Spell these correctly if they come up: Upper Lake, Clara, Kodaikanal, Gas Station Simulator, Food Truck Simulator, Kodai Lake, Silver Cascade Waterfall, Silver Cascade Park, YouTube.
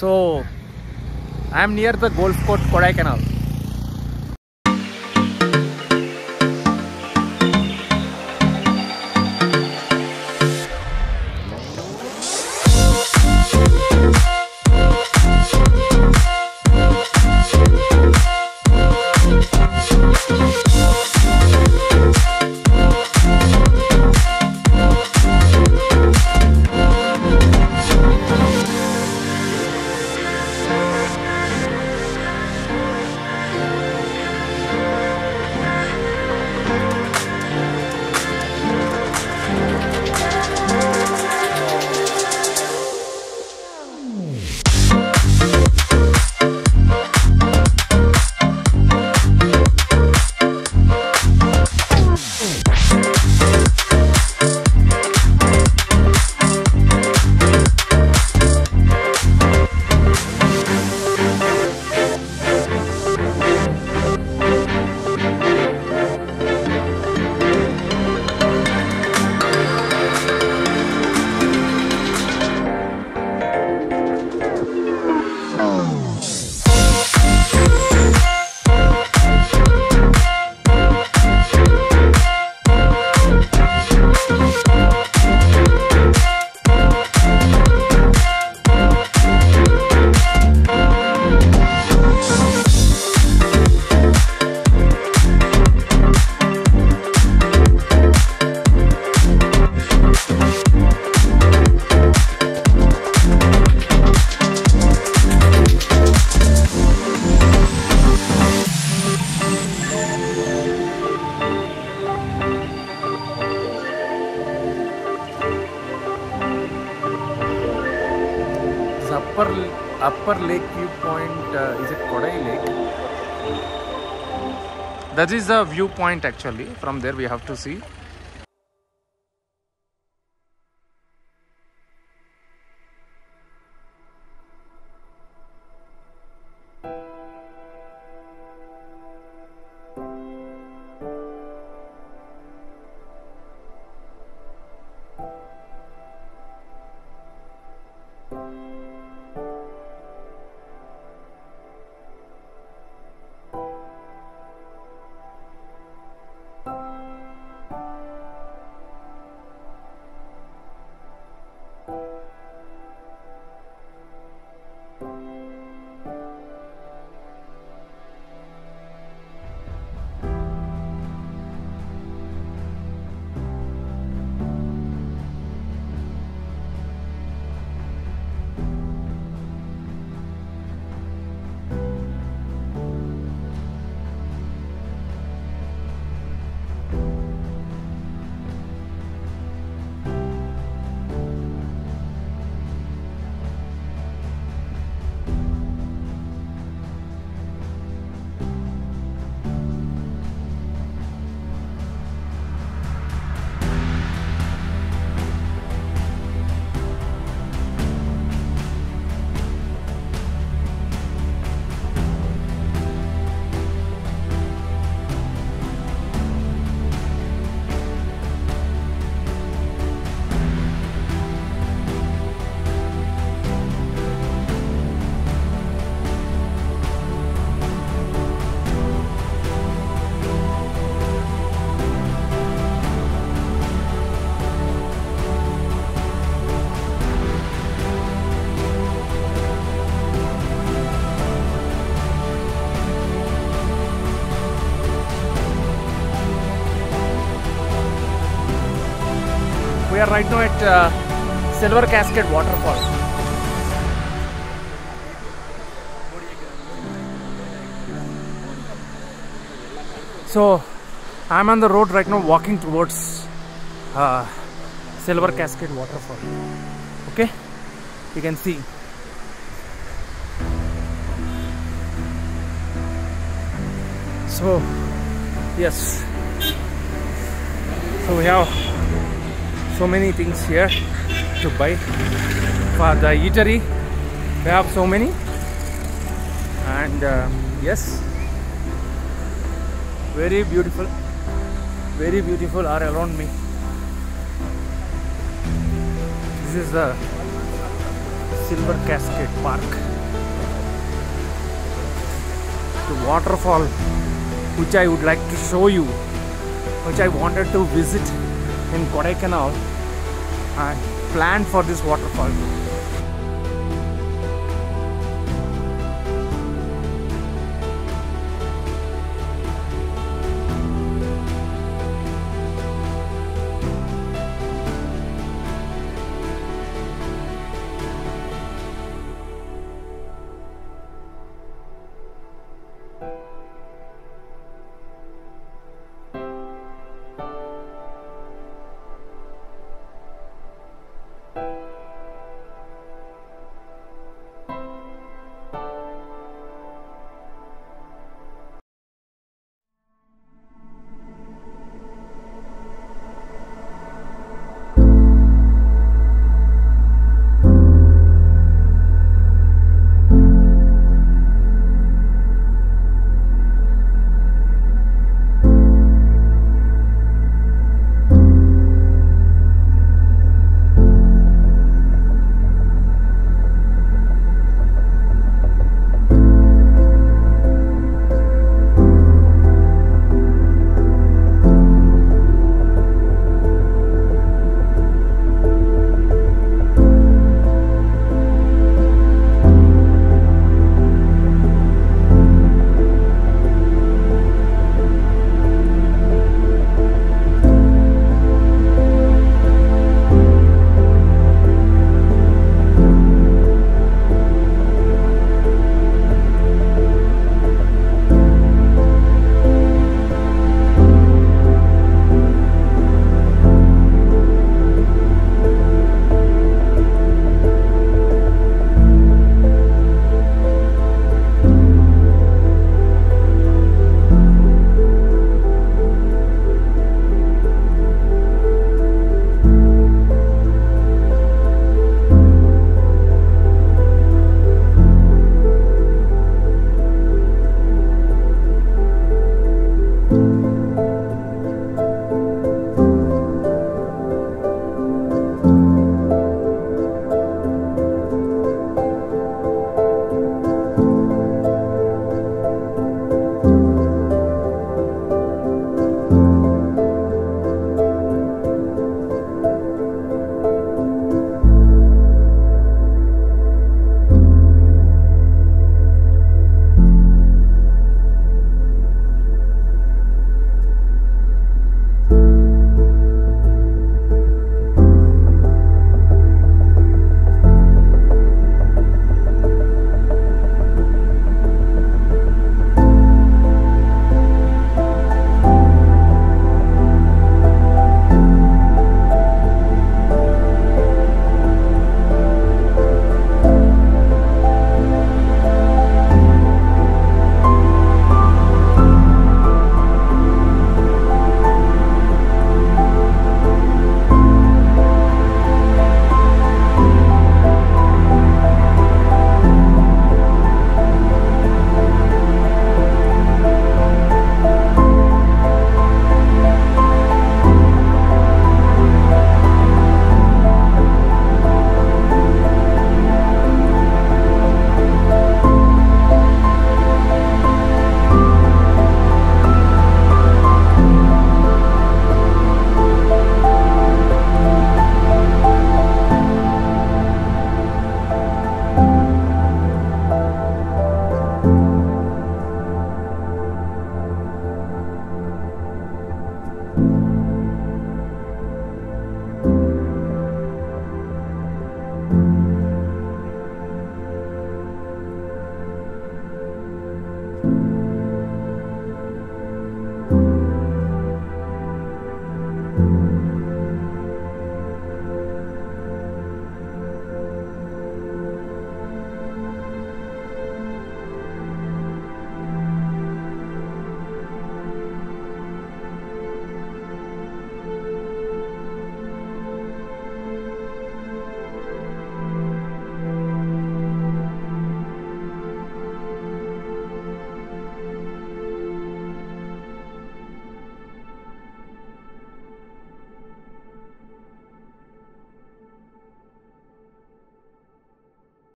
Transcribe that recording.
So I am near the golf course Kodaikanal. Upper Lake viewpoint, is it Kodai Lake? That is the viewpoint actually. From there we have to see. We are right now at Silver Cascade Waterfall. So I'm on the road right now, walking towards Silver Cascade Waterfall. Okay, you can see. So yes, so we have so many things here to buy. For the eatery we have so many, and yes, very beautiful are around me. This is the Silver Cascade Park. The waterfall which I would like to show you, which I wanted to visit in Kodaikanal. I planned for this waterfall.